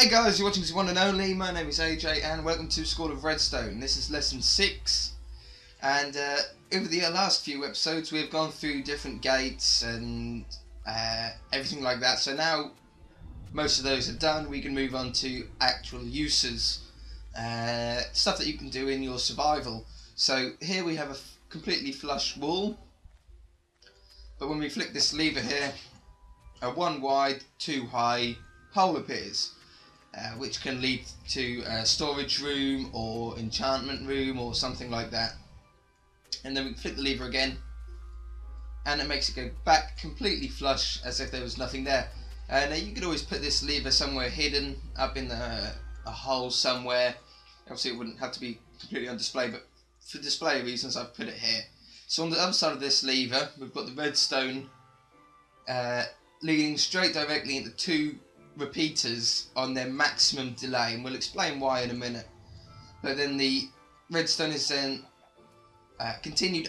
Hey guys, you're watching this one and only. My name is AJ and welcome to School of Redstone. This is lesson 6 and over the last few episodes we've gone through different gates and everything like that. So now most of those are done, we can move on to actual uses, stuff that you can do in your survival. So here we have a completely flush wall, but when we flick this lever here, a 1 wide, 2 high hole appears. Which can lead to a storage room or enchantment room or something like that. And then we flick the lever again and it makes it go back completely flush as if there was nothing there. Now you could always put this lever somewhere hidden up in a hole somewhere. Obviously it wouldn't have to be completely on display, but for display reasons I've put it here. So on the other side of this lever we've got the redstone leading straight directly into 2 repeaters on their maximum delay, and we'll explain why in a minute. But then the redstone is then continued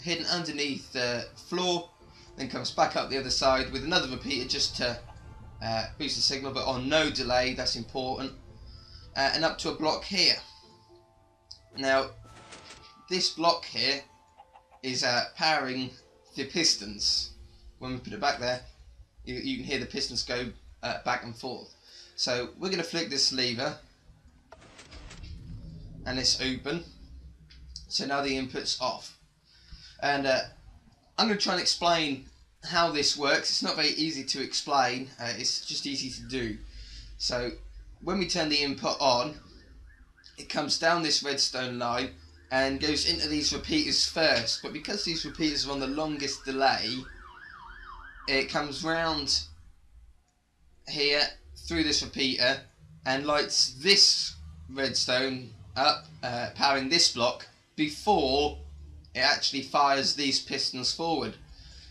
hidden underneath the floor, then comes back up the other side with another repeater just to boost the signal, but on no delay, that's important, and up to a block here. Now this block here is powering the pistons. When we put it back there, you can hear the pistons go back and forth. So we're going to flick this lever and it's open, so now the input's off. And I'm going to try and explain how this works. It's not very easy to explain, it's just easy to do. So when we turn the input on, it comes down this redstone line and goes into these repeaters first, but because these repeaters are on the longest delay, it comes round here through this repeater and lights this redstone up, powering this block, before it actually fires these pistons forward.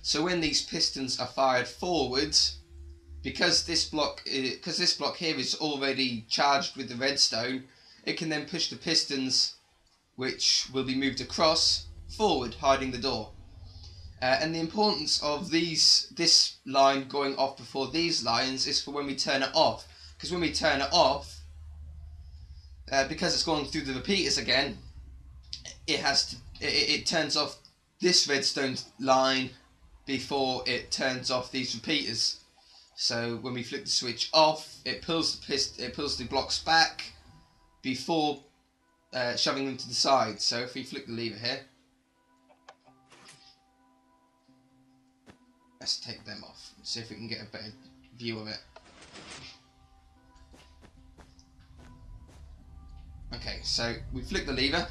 So when these pistons are fired forwards, because this block here is already charged with the redstone, it can then push the pistons, which will be moved across, forward, hiding the door. And the importance of this line going off before these lines is for when we turn it off, because when we turn it off, because it's gone through the repeaters again, it turns off this redstone line before it turns off these repeaters. So when we flick the switch off, it pulls the blocks back before shoving them to the side. So if we flick the lever here, let's take them off and see if we can get a better view of it. Okay, so we flick the lever,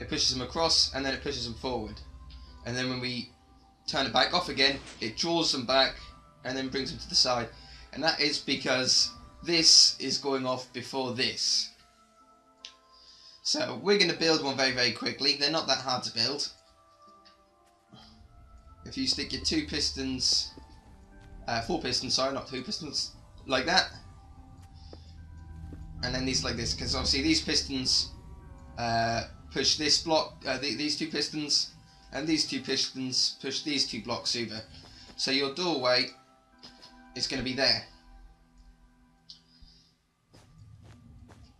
it pushes them across and then it pushes them forward. And then when we turn it back off again, it draws them back and then brings them to the side. And that is because this is going off before this. So we're going to build one very, very quickly. They're not that hard to build. If you stick your 4 pistons, sorry, not 2 pistons, like that, and then these like this, because obviously these pistons push this block, these 2 pistons, and these 2 pistons push these 2 blocks over. So your doorway is going to be there.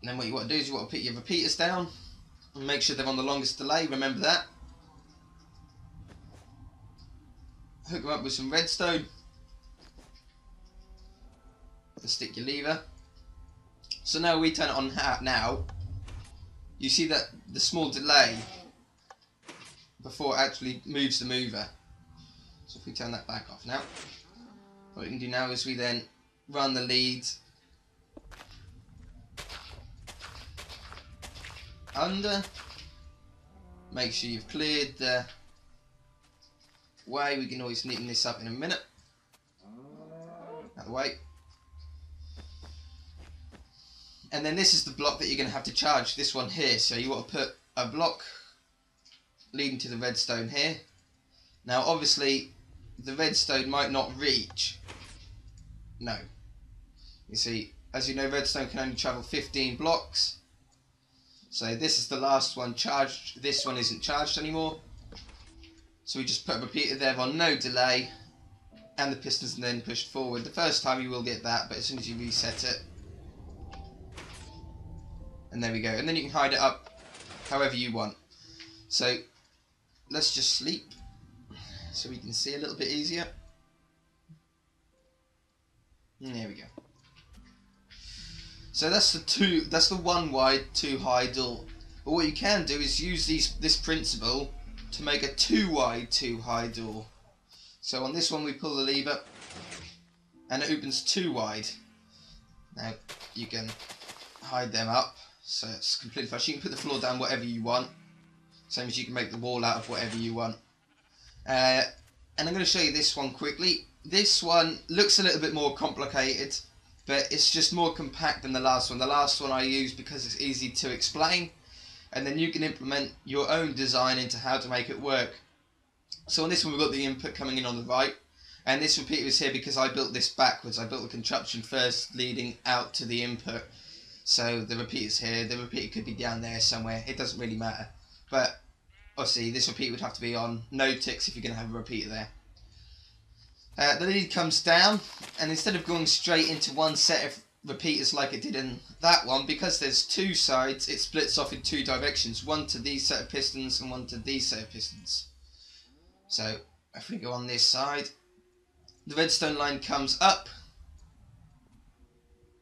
And then what you want to do is you want to put your repeaters down and make sure they're on the longest delay. Remember that. Hook them up with some redstone and stick your lever. So now we turn it on now. You see that the small delay before it actually moves the mover. So if we turn that back off now, what we can do now is we then run the lead under. Make sure you've cleared the way. We can always neaten this up in a minute. Out of the way. And then this is the block that you're going to have to charge, this one here. So you want to put a block leading to the redstone here. Now obviously the redstone might not reach. No. You see, as you know, redstone can only travel 15 blocks. So this is the last one charged. This one isn't charged anymore. So we just put a repeater there on no delay and the pistons then pushed forward. The first time you will get that, but as soon as you reset it, and there we go. And then you can hide it up however you want. So let's just sleep so we can see a little bit easier. And there we go. So that's the two. That's the one wide, two high door. But what you can do is use this principle to make a two wide, two high door. So on this one we pull the lever, and it opens two wide. Now you can hide them up, so it's completely flush. You can put the floor down whatever you want, same as you can make the wall out of whatever you want. And I'm going to show you this one quickly. This one looks a little bit more complicated, but it's just more compact than the last one. The last one I used because it's easy to explain, and then you can implement your own design into how to make it work. So on this one we've got the input coming in on the right, and this repeater is here because I built this backwards. I built the contraption first leading out to the input. So the repeater's here, the repeater could be down there somewhere, it doesn't really matter. But obviously this repeater would have to be on no ticks if you're going to have a repeater there. The lead comes down, and instead of going straight into one set of repeaters like it did in that one, because there's two sides, it splits off in two directions, one to these set of pistons and one to these set of pistons. So if we go on this side, the redstone line comes up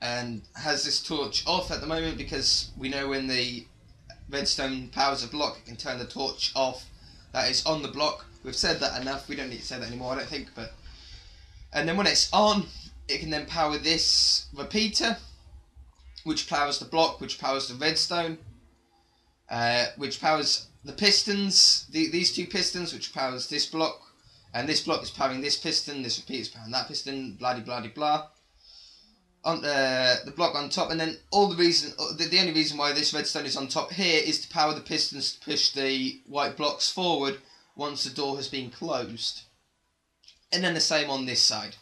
and has this torch off at the moment, because we know when the redstone powers a block it can turn the torch off that is on the block. We've said that enough, we don't need to say that anymore, I don't think. But and then when it's on, it can then power this repeater, which powers the block, which powers the redstone, which powers the pistons, these two pistons, which powers this block, and this block is powering this piston, this repeater is powering that piston, blah de blah de blah. On the block on top, and then all the reason, the only reason why this redstone is on top here is to power the pistons to push the white blocks forward once the door has been closed. And then the same on this side.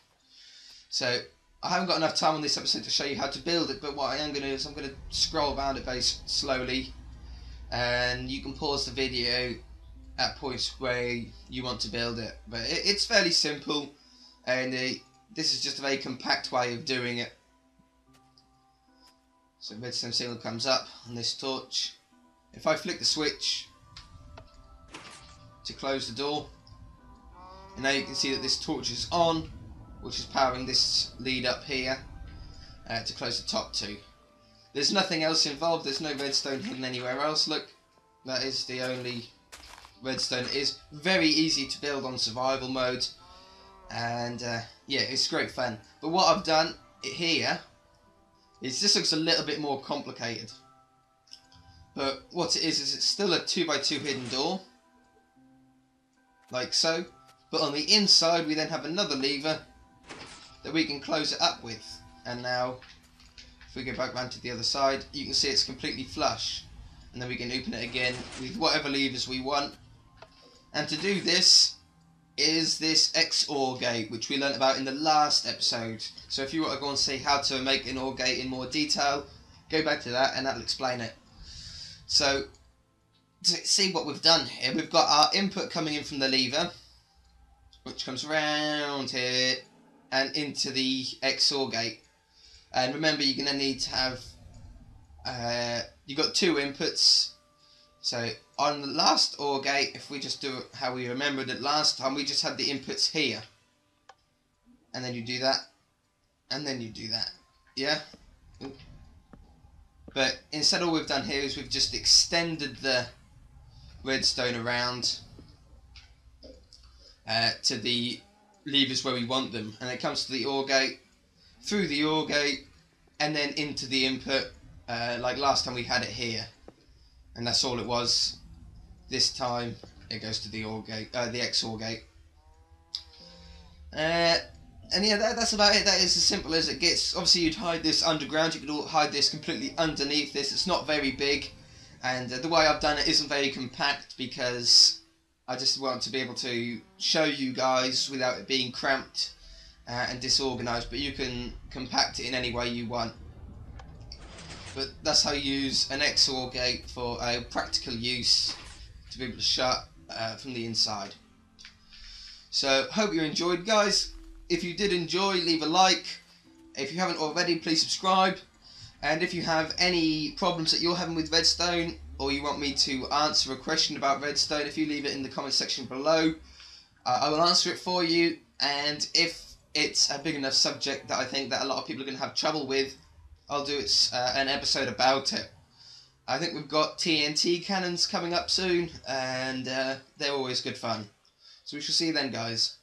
So I haven't got enough time on this episode to show you how to build it, but what I am going to do is I'm going to scroll around it very slowly, and you can pause the video at points where you want to build it. But it's fairly simple, and this is just a very compact way of doing it. So redstone signal comes up on this torch. If I flick the switch to close the door, and now you can see that this torch is on, which is powering this lead up here to close the top two. There's nothing else involved, there's no redstone hidden anywhere else. Look, that is the only redstone. It is very easy to build on survival mode, and yeah, it's great fun. But what I've done here is this looks a little bit more complicated, but what it is it's still a 2x2 hidden door, like so, but on the inside we then have another lever that we can close it up with. And now if we go back round to the other side, you can see it's completely flush, and then we can open it again with whatever levers we want. And to do this is this XOR gate, which we learnt about in the last episode. So if you want to go and see how to make an OR gate in more detail, go back to that and that'll explain it. So to see what we've done here, we've got our input coming in from the lever, which comes round here and into the XOR gate. And remember, you're going to need to have you've got two inputs. So on the last OR gate, if we just do it how we remembered it last time, we just had the inputs here, and then you do that, and then you do that, yeah. But instead, all we've done here is we've just extended the redstone around to the levers where we want them, and it comes to the OR gate, through the OR gate, and then into the input, like last time we had it here. And that's all it was. This time it goes to the OR gate, the XOR gate. And yeah, that's about it. That is as simple as it gets. Obviously you'd hide this underground. You could all hide this completely underneath this. It's not very big, and the way I've done it isn't very compact, because I just want to be able to show you guys without it being cramped and disorganized. But you can compact it in any way you want. But that's how you use an XOR gate for a practical use, to be able to shut from the inside. So hope you enjoyed, guys. If you did enjoy, leave a like. If you haven't already, please subscribe. And if you have any problems that you're having with redstone, or you want me to answer a question about redstone, if you leave it in the comment section below, I will answer it for you. And if it's a big enough subject that I think that a lot of people are going to have trouble with, I'll do an episode about it. I think we've got TNT cannons coming up soon, and they're always good fun. So we shall see you then, guys.